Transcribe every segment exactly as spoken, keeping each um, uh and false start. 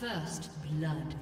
First blood.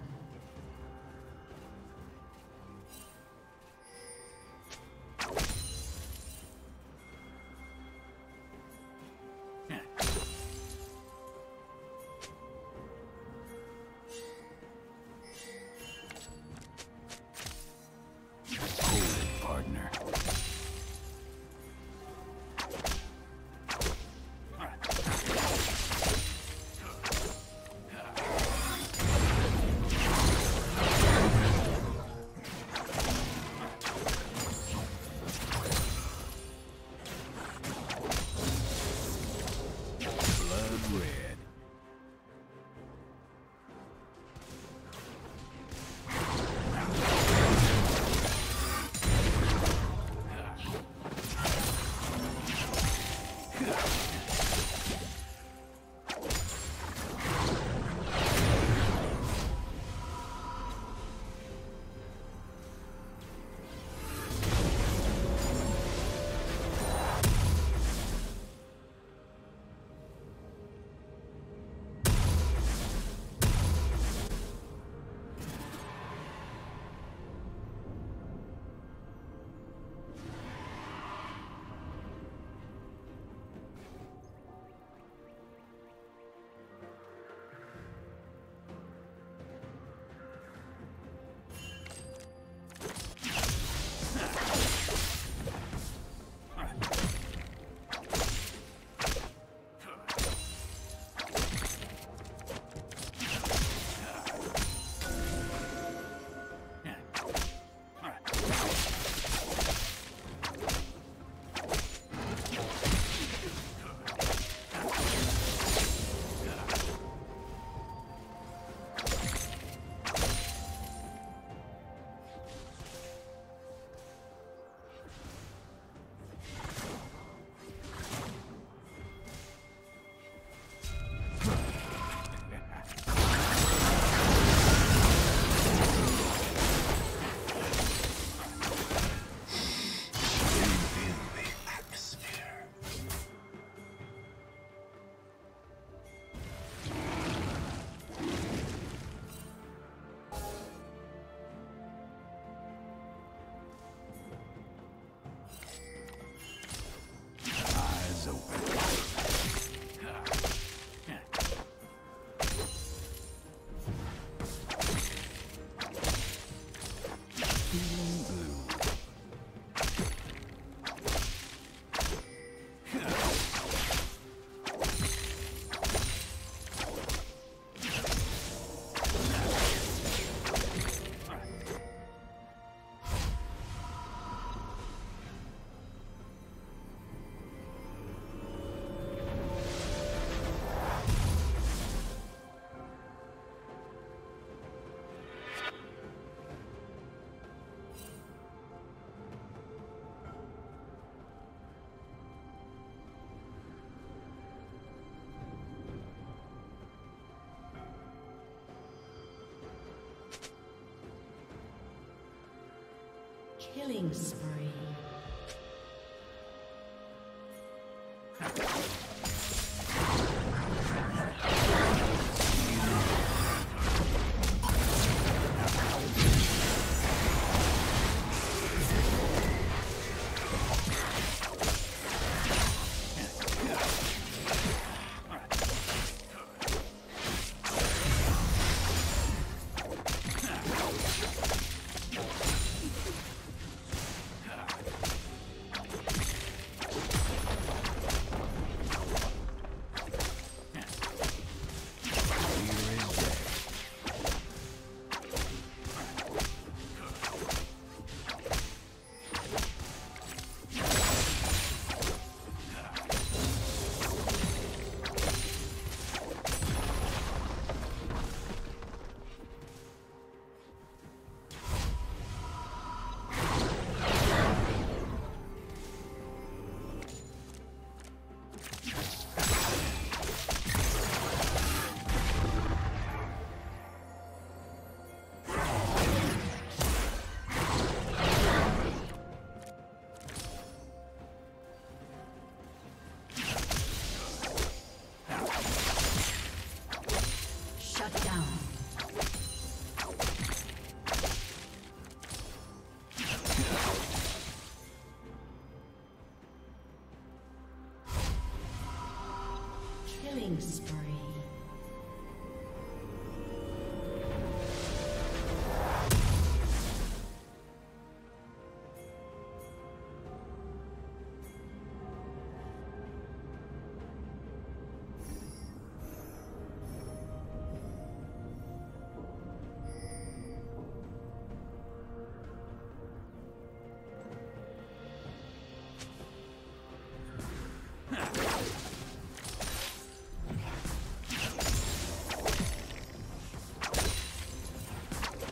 Killing spree.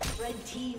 The red team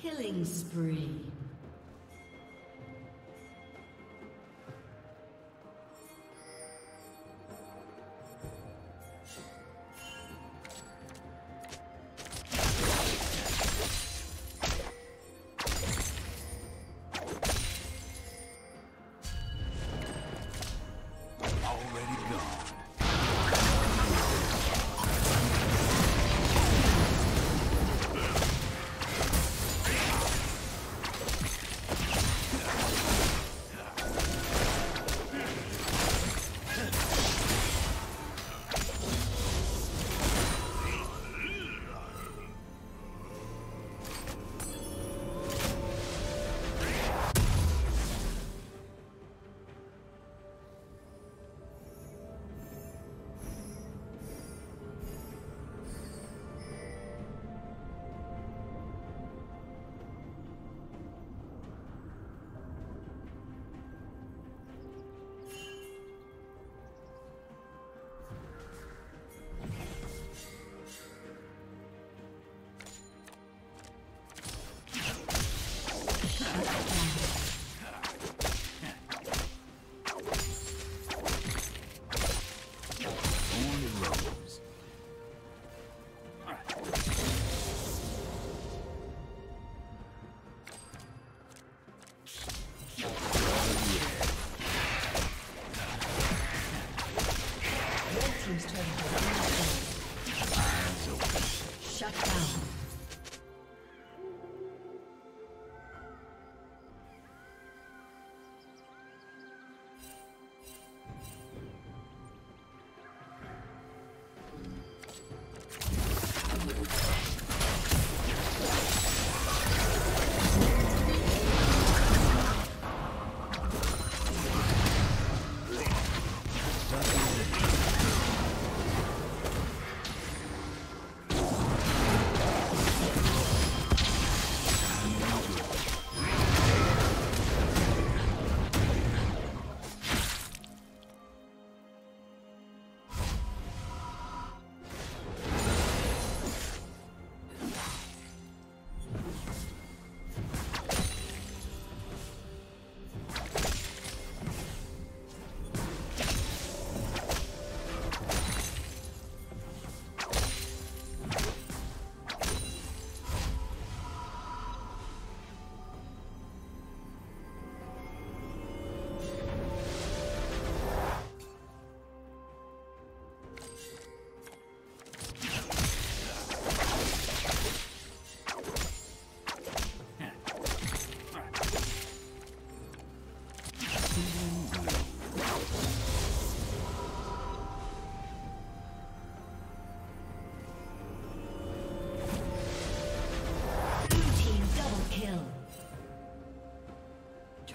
Killing spree.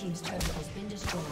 team's turret has been destroyed.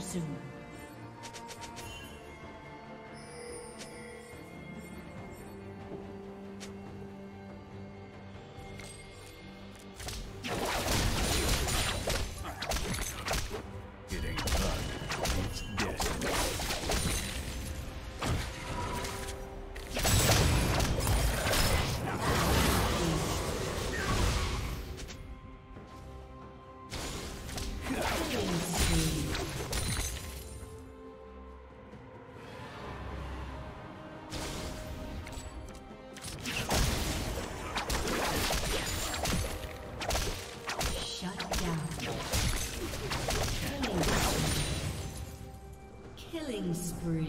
Soon. Spree.